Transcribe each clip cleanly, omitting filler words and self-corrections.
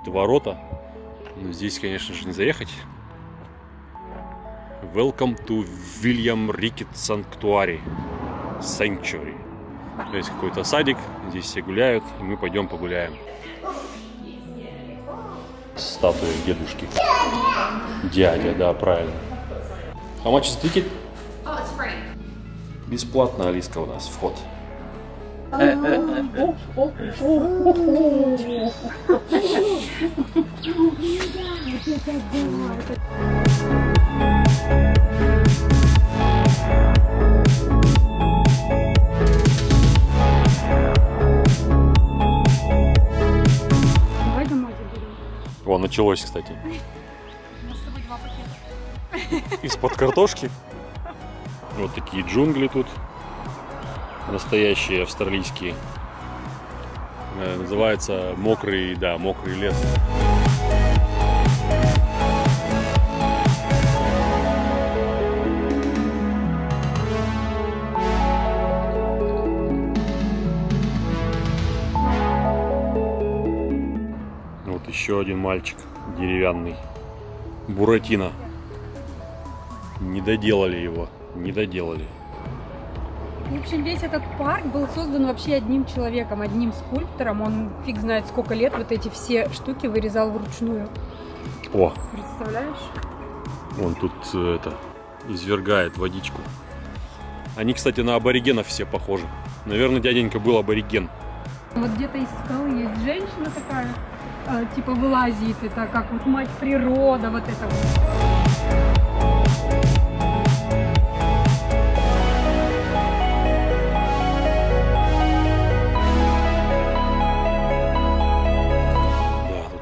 какие-то ворота. Но здесь, конечно же, не заехать. Welcome to William Ricketts Sanctuary. Здесь какой-то садик, здесь все гуляют, и мы пойдем погуляем. Статуя дедушки. Дядя, да, правильно. How much is the ticket? Oh, it's free. Бесплатно, Алиска, у нас вход. О, началось, кстати. Из-под картошки. Вот такие джунгли тут. Настоящие австралийские. Называется мокрый, да, мокрый лес. Вот еще один мальчик деревянный. Буратино. Не доделали его, не доделали. В общем, весь этот парк был создан вообще одним человеком, одним скульптором. Он фиг знает сколько лет вот эти все штуки вырезал вручную. О! Представляешь? Он тут это извергает водичку. Они, кстати, на аборигенов все похожи. Наверное, дяденька был абориген. Вот где-то из скалы есть женщина такая, типа вылазит, это как вот мать природа, вот это вот.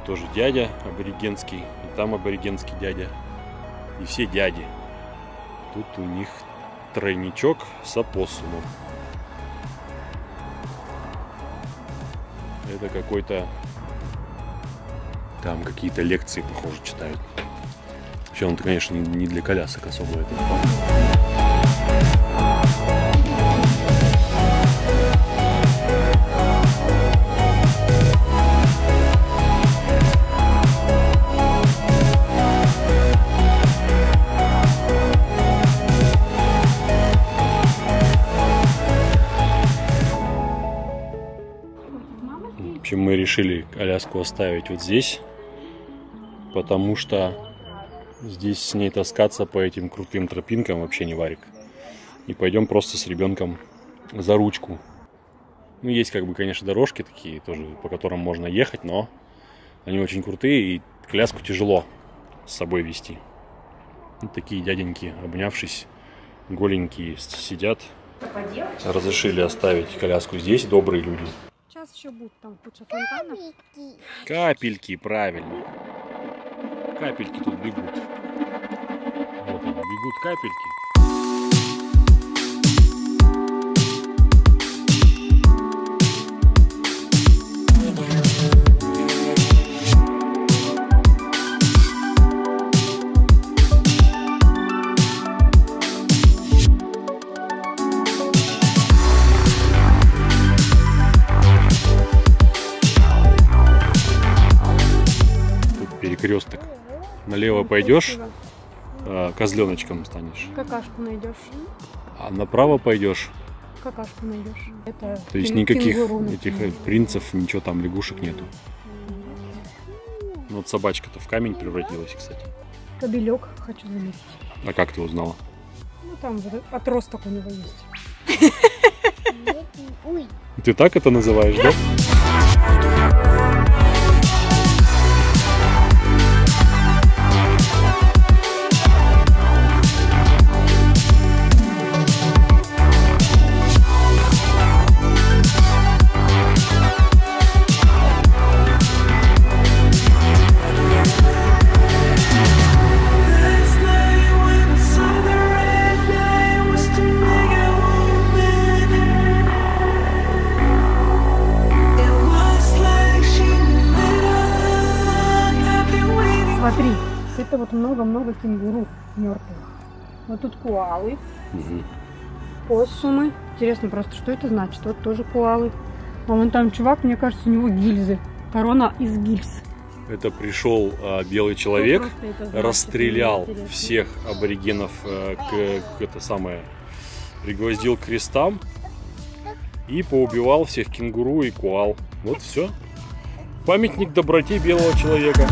Тоже дядя аборигенский, и там аборигенский дядя, и все дяди. Тут у них тройничок с опоссумом. Это какой-то... Там какие-то лекции, похоже, читают. Вообще, он, конечно, не для колясок особо это. В общем, мы решили Аляску оставить вот здесь, потому что здесь с ней таскаться по этим крутым тропинкам вообще не варик. И пойдем просто с ребенком за ручку. Ну, есть, как бы, конечно, дорожки такие тоже, по которым можно ехать, но они очень крутые, и коляску тяжело с собой вести. Вот такие дяденьки, обнявшись, голенькие сидят. Разрешили оставить коляску здесь, добрые люди. Сейчас еще будут там куча фонтанов. Капельки, правильно. Капельки тут бегут. Вот они, бегут капельки. Кресток. Налево пойдешь, козленочком станешь. Какашку найдешь. А направо пойдешь. Какашку найдешь. Это то есть никаких этих принцев, ничего там, лягушек нету. Вот собачка-то в камень превратилась, кстати. Кобелек, хочу заметить. А как ты узнала? Ну там отросток у него есть. Ты так это называешь, да? Смотри, это вот много-много кенгуру мертвых. Вот тут коалы, Опоссумы. Интересно просто, что это значит. Вот тоже коалы. А вон там чувак, мне кажется, у него гильзы. Корона из гильз. Это пришел белый человек, расстрелял всех аборигенов, пригвоздил к крестам и поубивал всех кенгуру и коал. Вот все. Памятник доброте белого человека.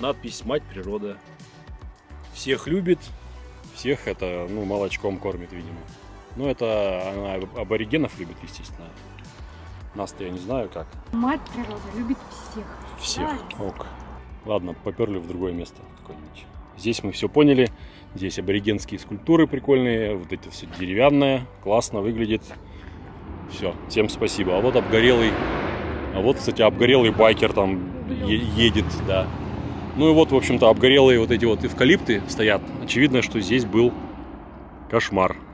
Надпись «Мать природа». Всех любит, всех это, ну, молочком кормит, видимо. Ну, это она аборигенов любит, естественно. Нас-то я не знаю как. Мать природа любит всех. Всех, да. Ок. Ладно, поперли в другое место какое-нибудь. Здесь мы все поняли. Здесь аборигенские скульптуры прикольные. Вот это все деревянное, классно выглядит. Все, всем спасибо. А вот обгорелый, кстати, обгорелый байкер там едет, да. Ну и вот, в общем-то, обгорелые вот эти вот эвкалипты стоят. Очевидно, что здесь был кошмар.